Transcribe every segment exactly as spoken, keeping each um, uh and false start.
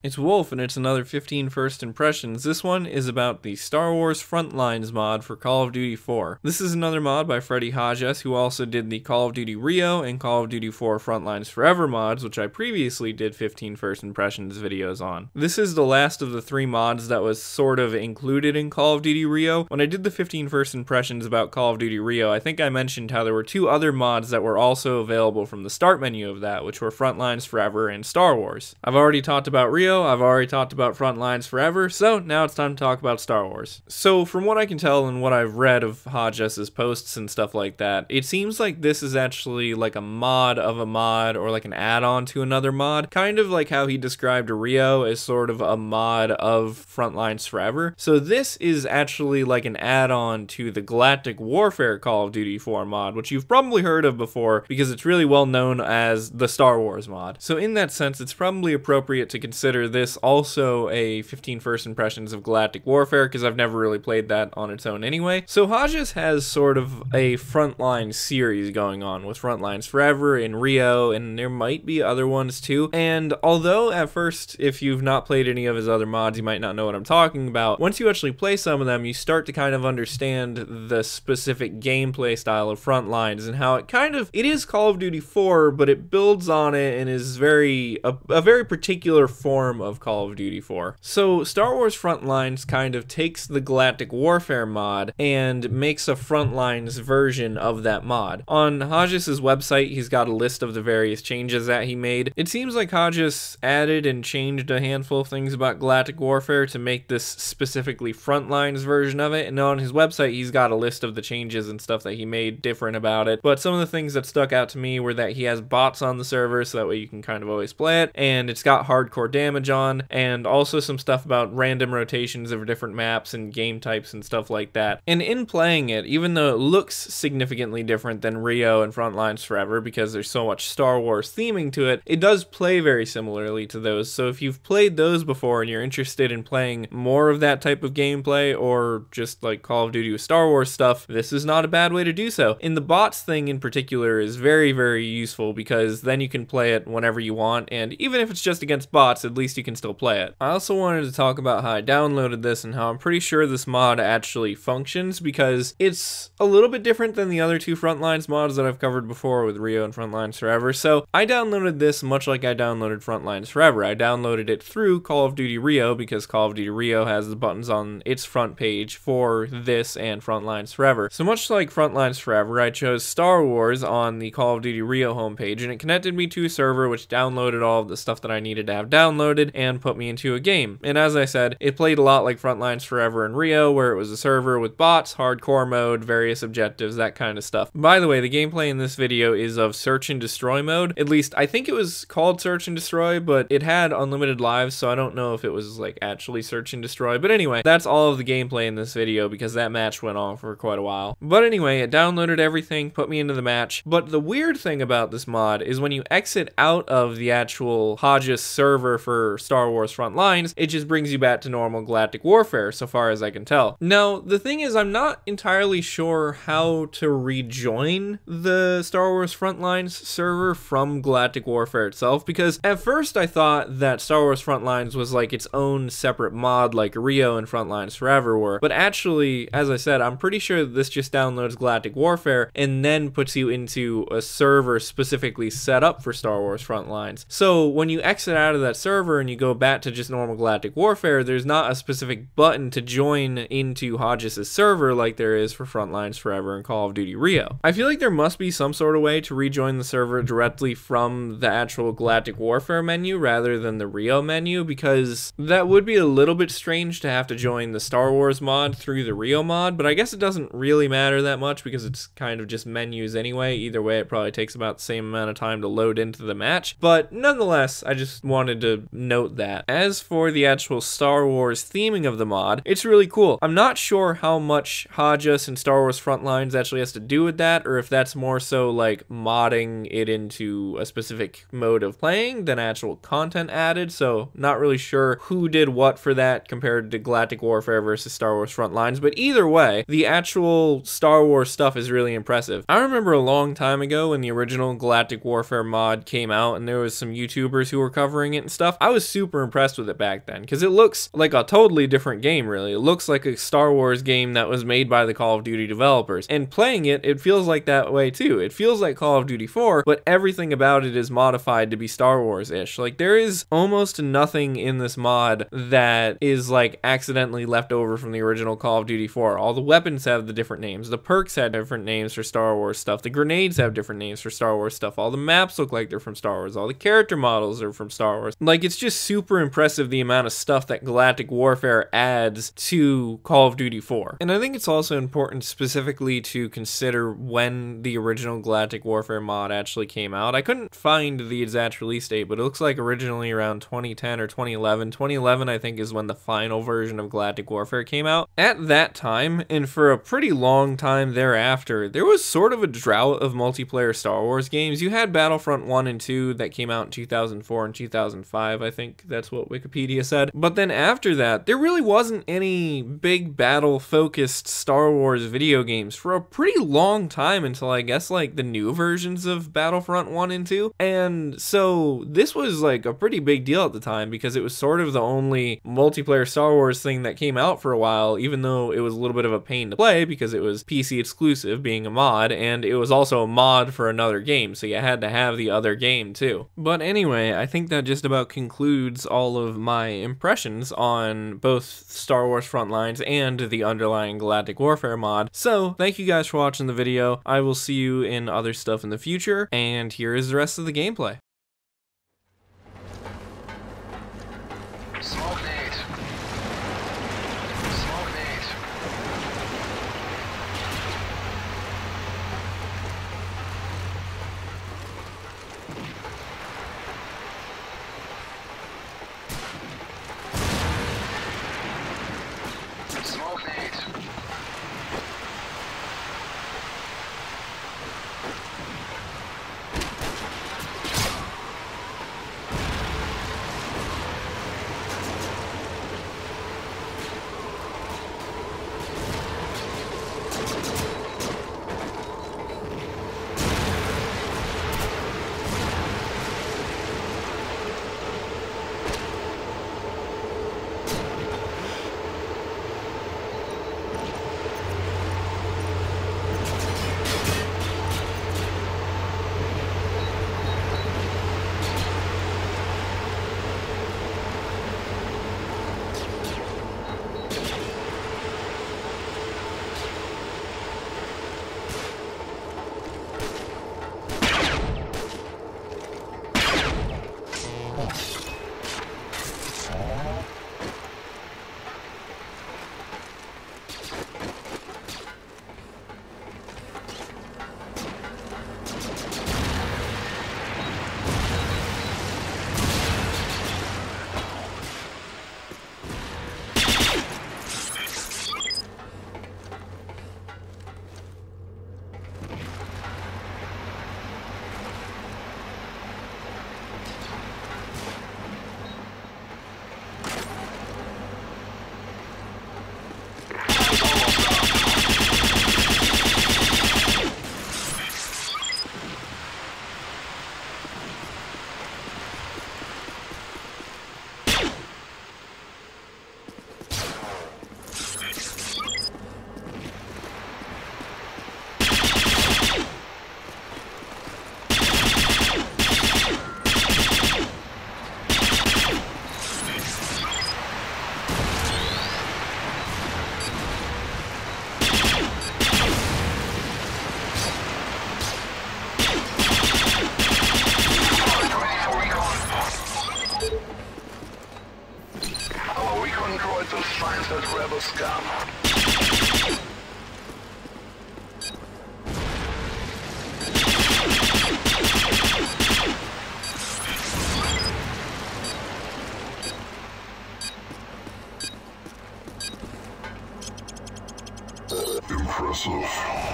It's Wolf and it's another fifteen First Impressions. This one is about the Star Wars Frontlines mod for Call of Duty four. This is another mod by Freddy Hajas, who also did the Call of Duty Rio and Call of Duty four Frontlines Forever mods, which I previously did fifteen First Impressions videos on. This is the last of the three mods that was sort of included in Call of Duty Rio. When I did the fifteen First Impressions about Call of Duty Rio, I think I mentioned how there were two other mods that were also available from the start menu of that, which were Frontlines Forever and Star Wars. I've already talked about Rio. I've already talked about Frontlines Forever, so now it's time to talk about Star Wars. So from what I can tell and what I've read of Hajas' posts and stuff like that, it seems like this is actually like a mod of a mod, or like an add-on to another mod, kind of like how he described Rio as sort of a mod of Frontlines Forever. So this is actually like an add-on to the Galactic Warfare Call of Duty four mod, which you've probably heard of before because it's really well known as the Star Wars mod. So in that sense, it's probably appropriate to consider this also a fifteen First Impressions of Galactic Warfare, because I've never really played that on its own anyway. So Hajas has sort of a Frontline series going on with Frontlines Forever and Rio, and there might be other ones too. And although at first, if you've not played any of his other mods, you might not know what I'm talking about, once you actually play some of them, you start to kind of understand the specific gameplay style of Frontlines and how it kind of, it is Call of Duty four, but it builds on it and is very, a, a very particular form of Call of Duty four. So Star Wars Frontlines kind of takes the Galactic Warfare mod and makes a Frontlines version of that mod. On Hajas' website, he's got a list of the various changes that he made. It seems like Hajas added and changed a handful of things about Galactic Warfare to make this specifically Frontlines version of it, and on his website he's got a list of the changes and stuff that he made different about it. But some of the things that stuck out to me were that he has bots on the server, so that way you can kind of always play it, and it's got hardcore damage damage on, and also some stuff about random rotations of different maps and game types and stuff like that. And in playing it, even though it looks significantly different than Rio and Frontlines Forever because there's so much Star Wars theming to it, it does play very similarly to those. So if you've played those before and you're interested in playing more of that type of gameplay, or just like Call of Duty with Star Wars stuff, this is not a bad way to do so. And the bots thing in particular is very, very useful, because then you can play it whenever you want, and even if it's just against bots, at least you can still play it. I also wanted to talk about how I downloaded this and how I'm pretty sure this mod actually functions, because it's a little bit different than the other two Frontlines mods that I've covered before with Rio and Frontlines Forever. So I downloaded this much like I downloaded Frontlines Forever. I downloaded it through Call of Duty Rio, because Call of Duty Rio has the buttons on its front page for this and Frontlines Forever. So much like Frontlines Forever, I chose Star Wars on the Call of Duty Rio homepage, and it connected me to a server which downloaded all of the stuff that I needed to have downloaded and put me into a game. And as I said, it played a lot like Frontlines Forever and Rio, where it was a server with bots, hardcore mode, various objectives, that kind of stuff. By the way, the gameplay in this video is of search and destroy mode. At least I think it was called search and destroy, but it had unlimited lives, so I don't know if it was like actually search and destroy. But anyway, that's all of the gameplay in this video, because that match went on for quite a while. But anyway, it downloaded everything, put me into the match. But the weird thing about this mod is when you exit out of the actual Hajas server for Star Wars Frontlines, it just brings you back to normal Galactic Warfare, so far as I can tell. Now, the thing is, I'm not entirely sure how to rejoin the Star Wars Frontlines server from Galactic Warfare itself, because at first I thought that Star Wars Frontlines was like its own separate mod like Rio and Frontlines Forever were, but actually, as I said, I'm pretty sure this just downloads Galactic Warfare and then puts you into a server specifically set up for Star Wars Frontlines. So when you exit out of that server and you go back to just normal Galactic Warfare, there's not a specific button to join into Hajas' server like there is for Frontlines Forever and Call of Duty Rio. I feel like there must be some sort of way to rejoin the server directly from the actual Galactic Warfare menu rather than the Rio menu, because that would be a little bit strange to have to join the Star Wars mod through the Rio mod, but I guess it doesn't really matter that much because it's kind of just menus anyway. Either way, it probably takes about the same amount of time to load into the match, but nonetheless, I just wanted to note that. As for the actual Star Wars theming of the mod, it's really cool. I'm not sure how much Hajas and Star Wars Frontlines actually has to do with that, or if that's more so like modding it into a specific mode of playing than actual content added, so not really sure who did what for that compared to Galactic Warfare versus Star Wars Frontlines, but either way, the actual Star Wars stuff is really impressive. I remember a long time ago when the original Galactic Warfare mod came out and there was some YouTubers who were covering it and stuff, I I was super impressed with it back then because it looks like a totally different game, really. It looks like a Star Wars game that was made by the Call of Duty developers, and playing it, it feels like that way too. It feels like Call of Duty four, but everything about it is modified to be Star Wars-ish. Like, there is almost nothing in this mod that is like accidentally left over from the original Call of Duty four. All the weapons have the different names, the perks had different names for Star Wars stuff, the grenades have different names for Star Wars stuff, all the maps look like they're from Star Wars, all the character models are from Star Wars. Like, it's just super impressive the amount of stuff that Galactic Warfare adds to Call of Duty four. And I think it's also important specifically to consider when the original Galactic Warfare mod actually came out. I couldn't find the exact release date, but it looks like originally around twenty ten or twenty eleven. twenty eleven, I think, is when the final version of Galactic Warfare came out. At that time, and for a pretty long time thereafter, there was sort of a drought of multiplayer Star Wars games. You had Battlefront one and two that came out in two thousand four and two thousand five, I think that's what Wikipedia said. But then after that, there really wasn't any big battle-focused Star Wars video games for a pretty long time until, I guess, like the new versions of Battlefront one and two. And so this was like a pretty big deal at the time because it was sort of the only multiplayer Star Wars thing that came out for a while, even though it was a little bit of a pain to play because it was P C exclusive, being a mod, and it was also a mod for another game, so you had to have the other game too. But anyway, I think that just about concludes all of my impressions on both Star Wars Frontlines and the underlying Galactic Warfare mod. So thank you guys for watching the video. I will see you in other stuff in the future, and here is the rest of the gameplay.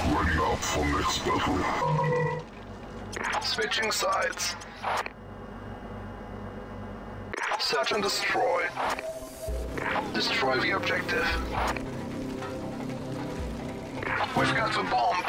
Ready up for next battle. Switching sides. Search and destroy. Destroy the objective. We've got to bomb.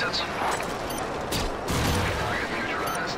Bandits. Target neutralized.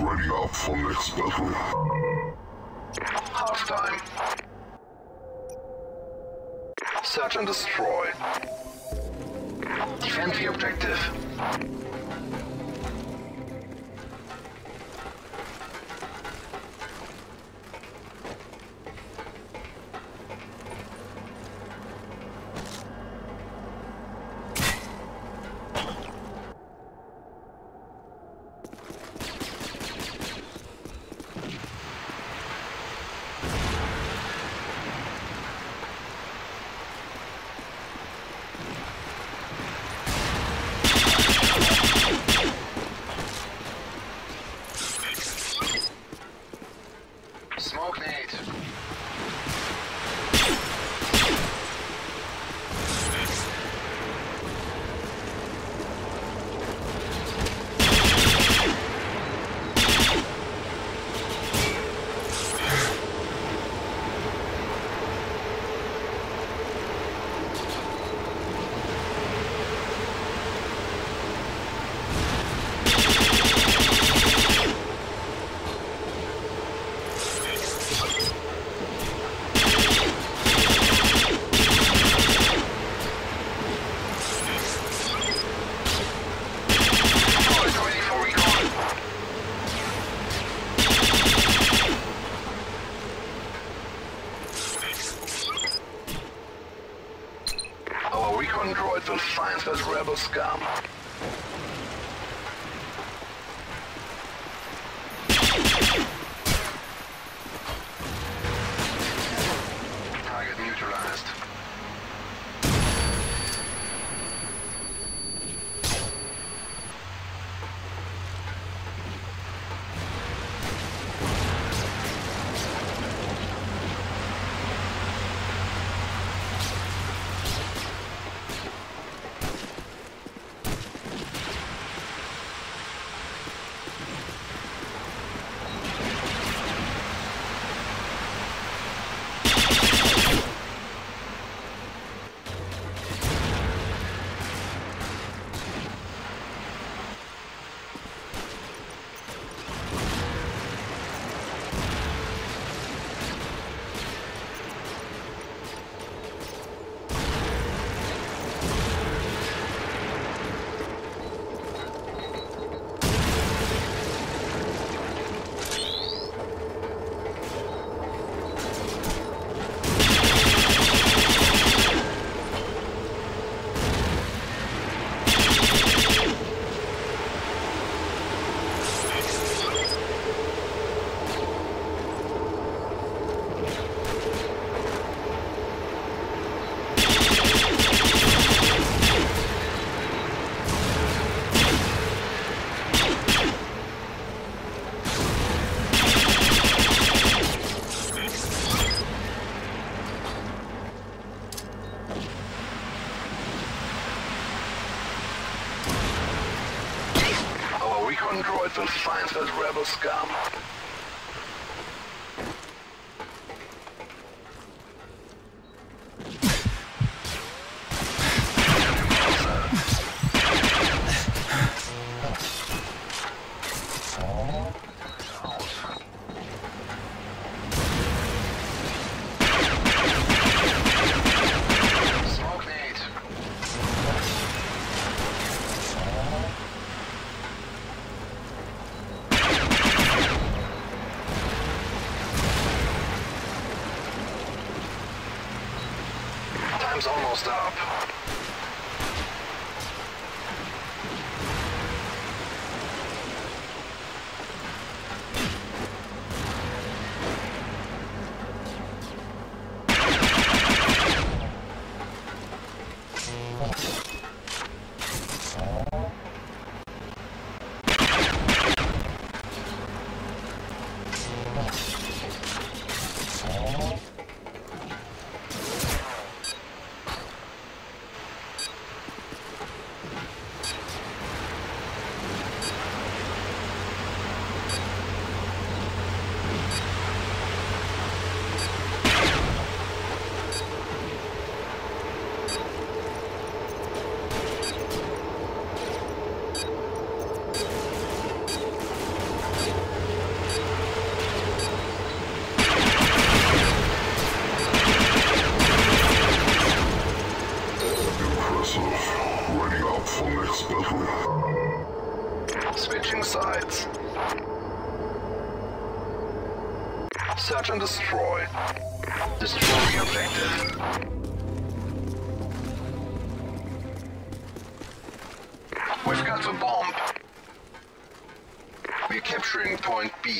Ready up for next battle. Half time. Search and destroy. Defend the objective. Android will find that rebel scum. Target neutralized. Android will find that rebel scum. Almost up. and destroy. Destroy the objective. We've got the bomb. We're capturing point B.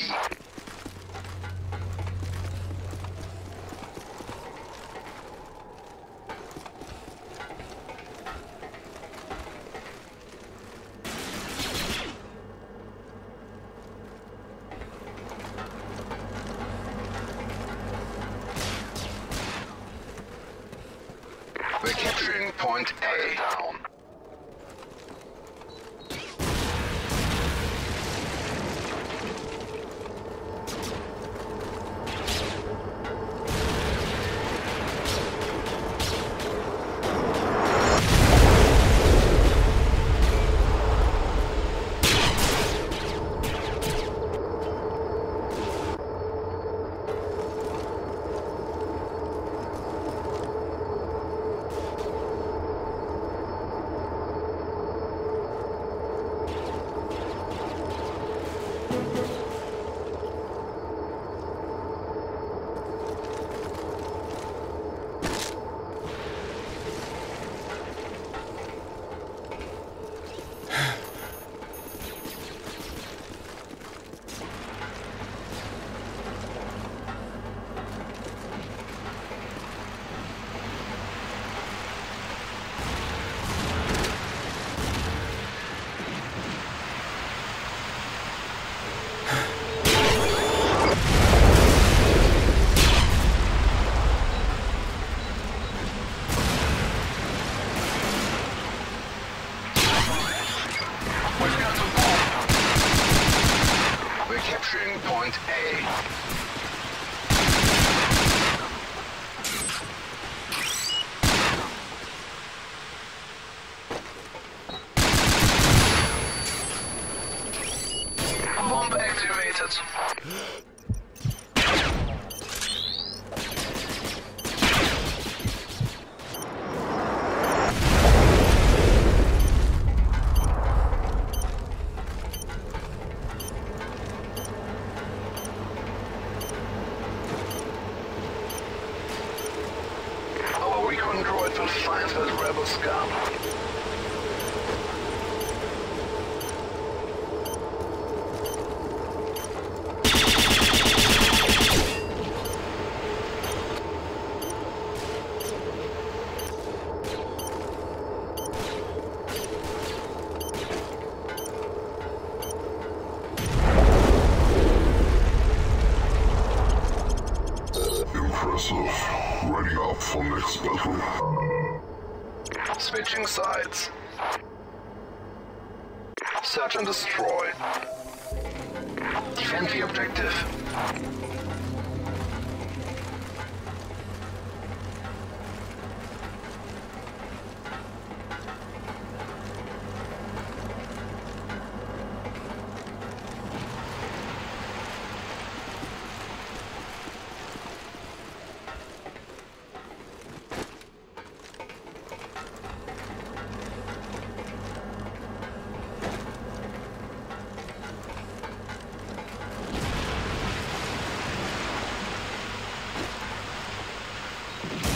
You